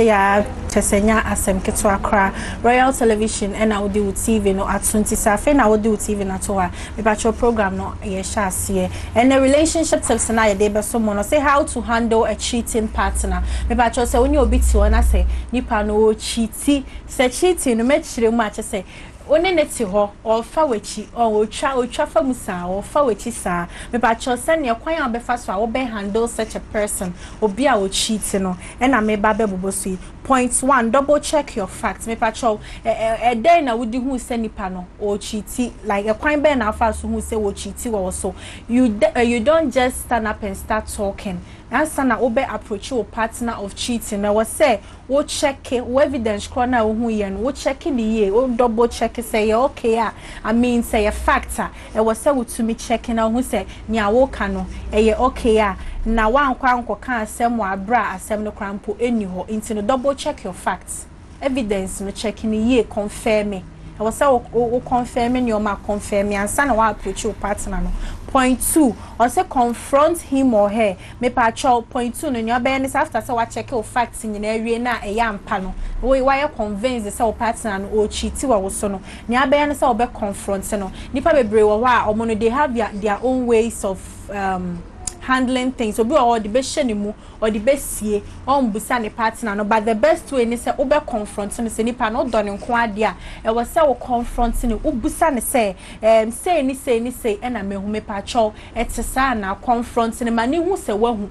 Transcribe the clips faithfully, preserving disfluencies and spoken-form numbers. Ya chesenya asemketo akra Royal Television and I do T V no atunti safe na do T V na to a me patch program no ye sha se and the relationship tips na ye dey be so mo no say how to handle a cheating partner me patch say onye obi ti o na say nipa no cheati say cheating no me chire mu a che say one neti ho or fawechi or otwa otwa famu saa or fawechi saa me ba cho se ne kwan a be fa so a wo be handle such a person obi a wo cheat no e na me ba be bobosu point one double check your facts me pa cho e dey na wo di hu se nipa no o cheat like e kwan be na fa so hu se wo cheat wo so you uh, you don't just stand up and start talking answer na obe approach your partner of cheating na we say we check we evidence corner we hu ye no we check the ye we double check say okay ah I mean say a factor e we say we to me checking na hu say nya wo ka no e okay ah na wan kwa nkoka asem wa bra asem no krampo eni ho into no double check your facts evidence no checking the ye confirm e we say we confirm your ma confirm answer na we approach your partner no. Point two, or say confront him or her. Me patrol point two, no your business after so I check your facts in your area na a yam panel. We wire convince the sole partner and or cheat you or so no. Near business or be confront no. Nipa be brave or mono they have their, their own ways of um handling things. So be all the best shenimu or the best ye on busani partner no. But the best way is say over confronting the nipa no done in quadia. It was so confronting ubusani say um say ni say ni say and I me who me patrol et sana confronting the man who say well.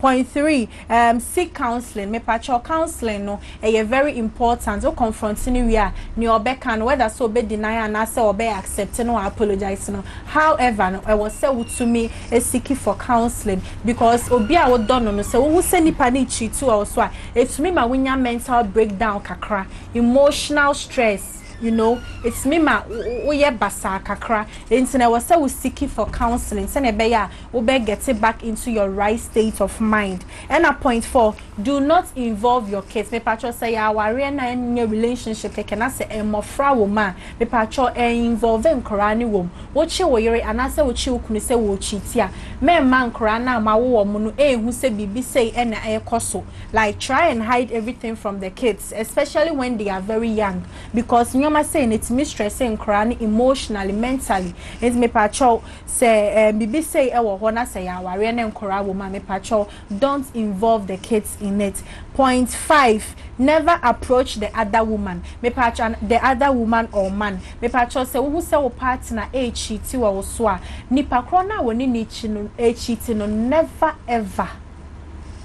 Point three, um, seek counseling. Me patcho counseling no, e very important. O confronting we are ni obe can whether so be deny and say obe accepting or apologizing. However, no, I was say to me e seeking for counseling because obi a wo don no say wo say nipa ni cheat to or so. It's me ma winya mental breakdown kakra, emotional stress. You know, it's me ma uye basa kakra. Internet was say we seeking for counseling. Sene beya ube get it back into your right state of mind. And at point four, do not involve your kids. Me patcho say ya worry na in your relationship. They cannot say emofra woman. Me patcho e involve in Korani wom. Wochi woyere anase wochi ukuni se wochitia. Me man Korana ma wo munu e who say bibi say ena e koso. Like try and hide everything from the kids, especially when they are very young, because you saying it's mistress saying crying emotionally, mentally. It's me patrol say bibi say ewo hona say ya wari na nkora woman me patrol. Don't involve the kids in it. Point five, never approach the other woman. Me patrol the other woman or man. Me patrol say who say o partner e cheat wa oswa. Ni pakrona woni ni chinu e cheat no never ever.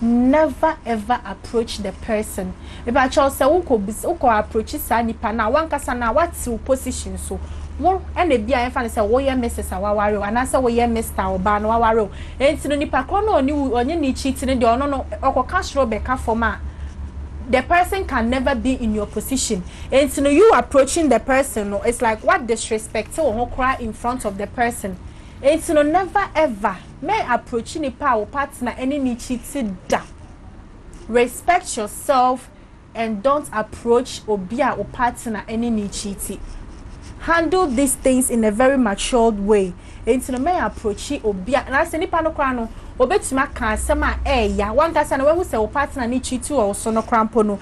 Never ever approach the person. If I chose say uko bis uko approach sa nipa na wankasa na wati position so wo and ebi a enfa say wo ye missus awaware o ana say wo ye mister oba no awaware o enti no nipa ko no oni onye ni chitini de ono no okoka shro be ka forma. The person can never be in your position. Enti no you approaching the person no it's like what disrespect to ho cry in front of the person. It's no never ever may approaching a power partner any cheated. Respect yourself and don't approach or be a partner any cheated. Handle these things in a very matured way. It's no may approach or be a nice any panocrano or bet my cancer my air. One that's an away say partner need cheat or so no crampono.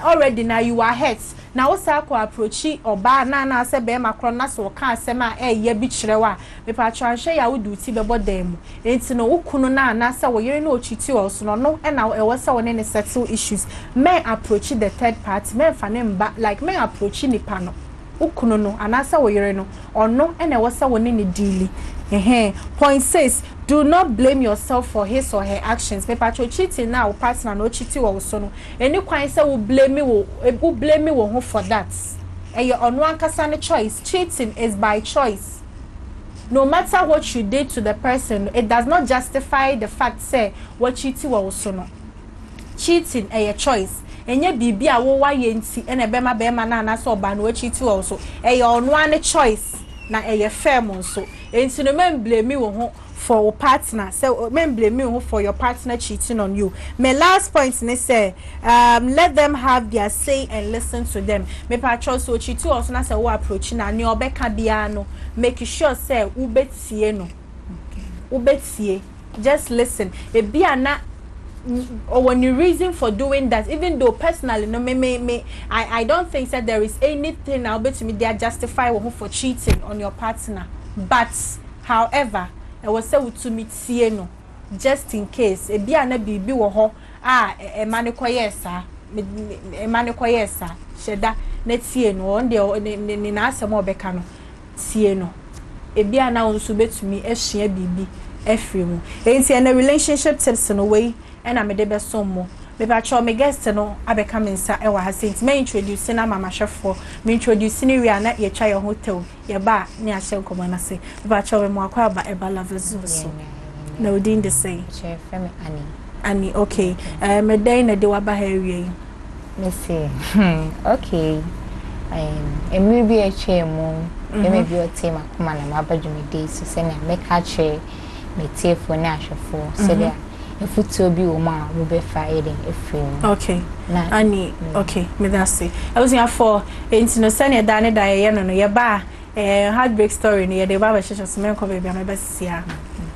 Already now you are hurt. Now sako approachi or ba na na se be makrona so kan se ma e ye bi chirewa me pa chanche ya wo duti be bodem enti no ukunu na na se wo yere no ochiti wo so no e na e wo se wo ne settle issues men approach the third party men fa ne mba like men approach nipa no ukunu no ana se wo yere no ono e na wo se wo ne ne deal. Point six, do not blame yourself for his or her actions. Me patcho cheating now, partner no cheating or so. Any kind say will blame me, will blame me will for that. And your on one casana choice. Cheating is by choice. No matter what you did to the person, it does not justify the fact say what cheating or so. Cheating is a choice. And yet, be a woe and a bema bema nana so ban what cheating also. And your one choice. Na eye firm also. And so no men blame you for your partner. So men blame you for your partner cheating on you. My last point is say, um, let them have their say and listen to them. Me patrol so cheat too also na say we approaching na ni obeka bia no. Make sure say we betie no. We betie. Just listen. E bia na or when you reason for doing that, even though personally no me me, me I, I don't think that there is anything I'll bet me they justify for cheating on your partner. But however, I was say to me no, just in case a biana bibi woho ah a manicoyesa a manicoyesa sheda net sieno on the ninasamo becano sieno a biana on subet to me a shea bibi every one. It's in a relationship tips in a way. And I'm a debut somewhere. Maybe I try my guests to know I become inside. I was saying, me introducing Mama Chef for me introducing you. Are not your child hotel. Your bar near Shell Commandancy. But I try more about Eba lovers also. No, didn't they say? Chef, I'm Annie. Annie, okay. Um, Medina de Wabahiri. Let's see. Okay. Um, it may be a chair mom. It may be a team. I come and I'm about to meet this. So send a make her chair. Me tear for Nasha for. So there. If it to be woman, will be fighting a film. Okay, Annie, okay, me that's it. I was here for international Danny Diana, your bar, a heartbreak story near the barber. She just made a baby.